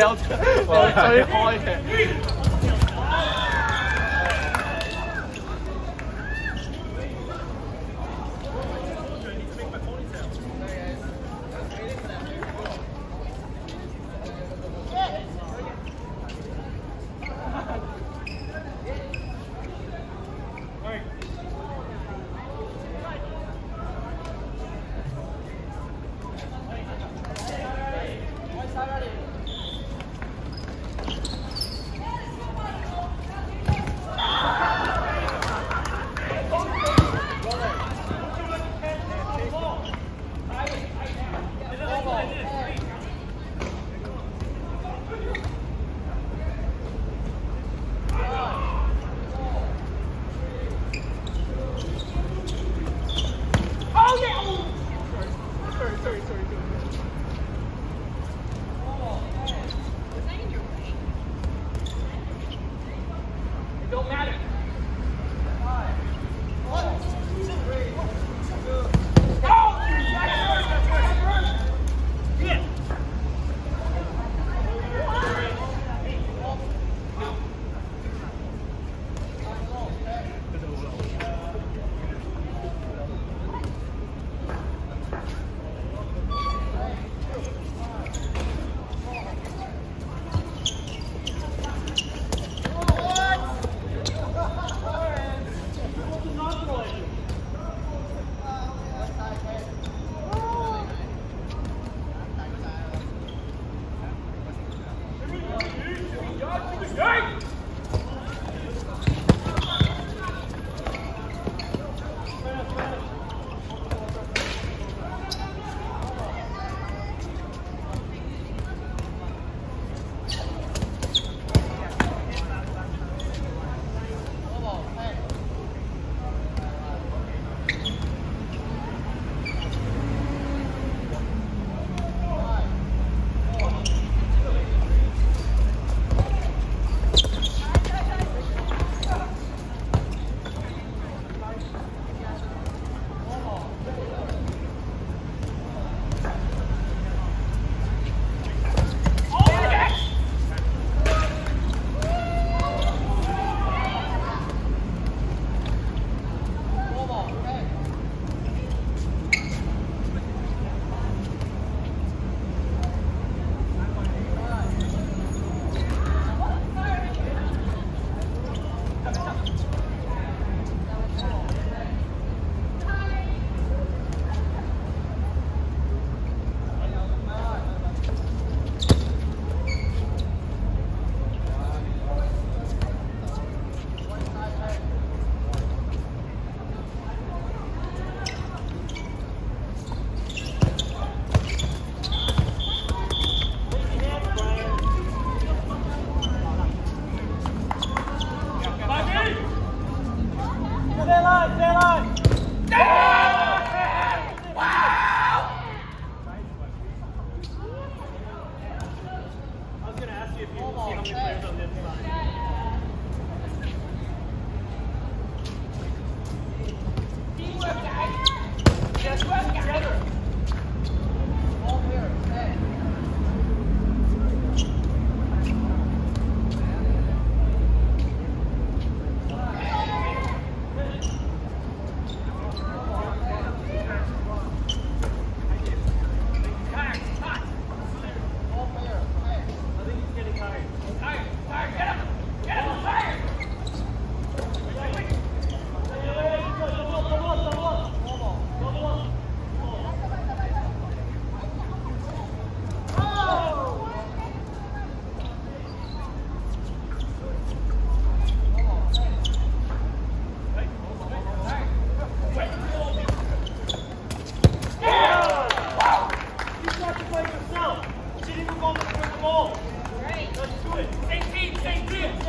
掉最開嘅。 Play yourself. She didn't even go to the ball. Great. Let's do it. 18, 18.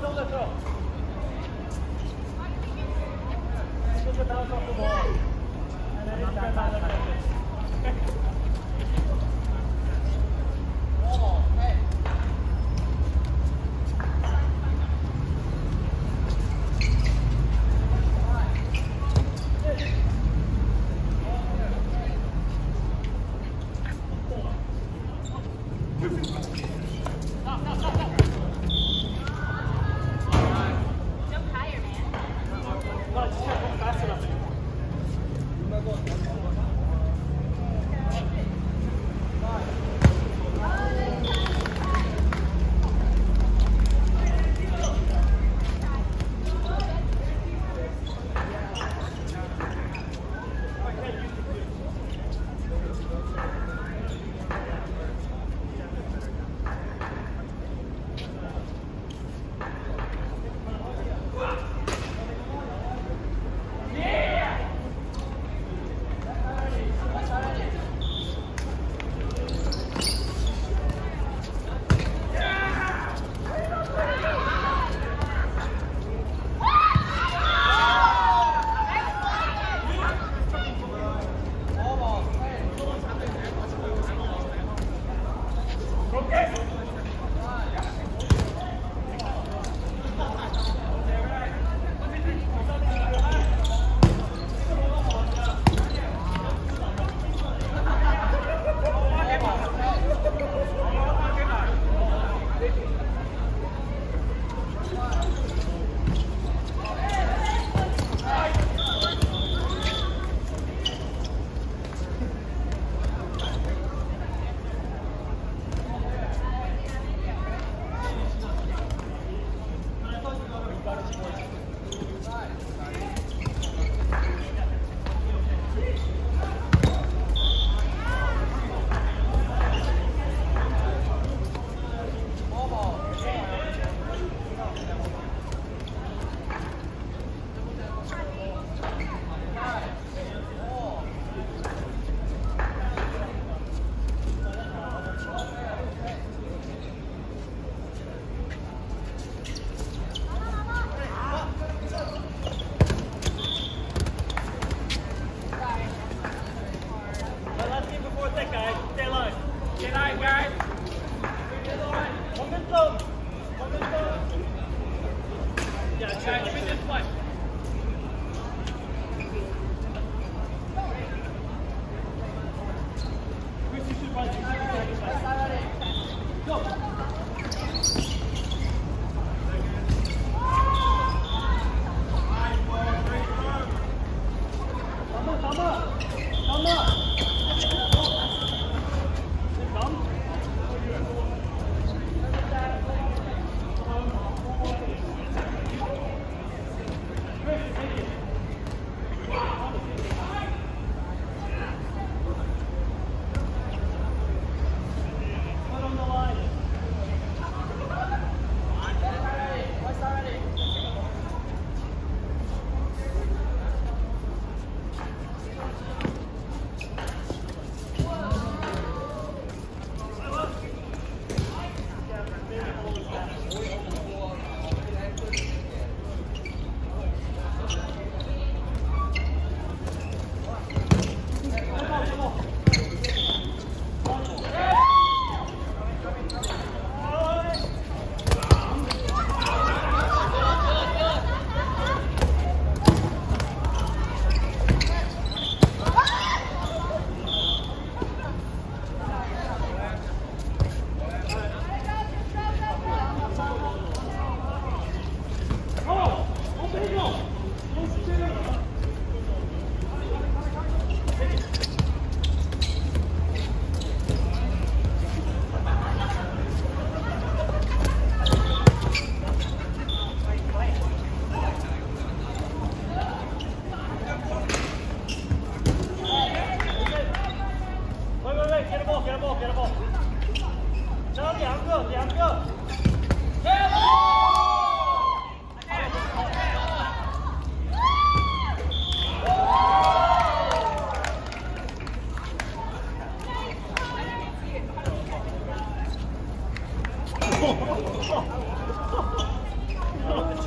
don't let go. Put the bounce off the ball. And then it's back by the ball. Hey.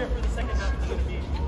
here for the second half of the game.